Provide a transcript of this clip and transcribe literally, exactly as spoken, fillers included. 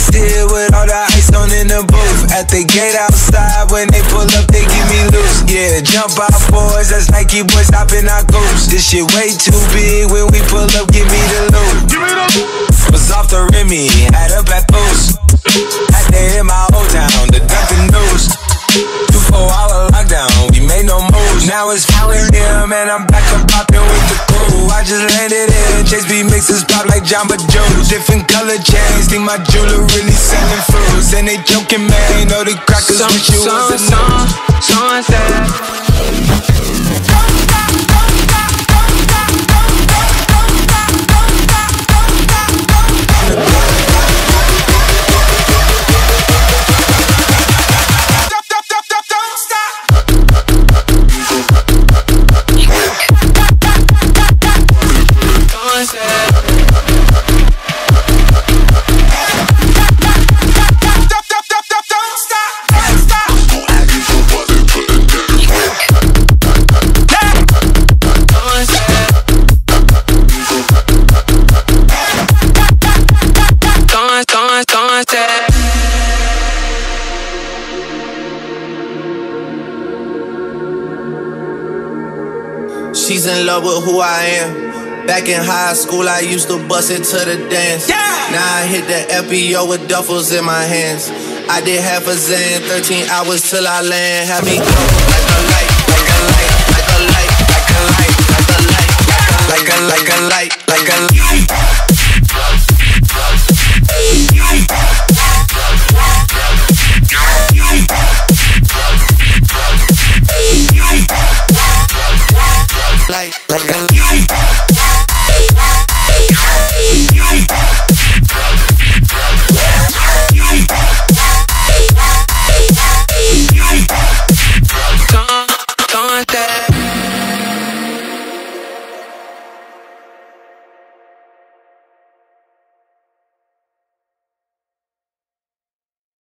still with all the ice on in the booth. At the gate outside, when they pull up, they give me loose. Yeah, jump out boys, that's Nike boys stopping our goose. This shit way too big, when we pull up, give me the loot. Give me the loot. Was off the Remy, had a bad boost. Had to hit my old town, the dumping news. Two four hour lockdown, we made no moves. Now it's falling here, man, I'm back up popping with the crew. I just landed in, Chase B mixes pop like Jamba Juice. Different color chains, think my jewelry really selling fruits. And they joking, man, know the crackers with you was the news. Sunset. She's in love with who I am. Back in high school, I used to bust it to the dance. Yeah! Now I hit the F B O with duffels in my hands. I did half a zan, thirteen hours till I land. Have me go like a light, like a light, like a light, like a light, like a light, like a light, like a light, like a light.